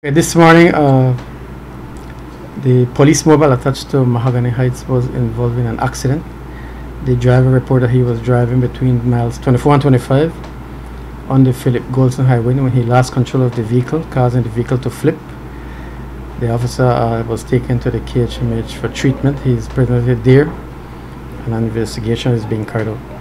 This morning, the police mobile attached to Mahogany Heights was involved in an accident. The driver reported he was driving between miles 24 and 25 on the Philip Goldson Highway when he lost control of the vehicle, causing the vehicle to flip. The officer was taken to the KHMH for treatment. He is presently there, and an investigation is being carried out.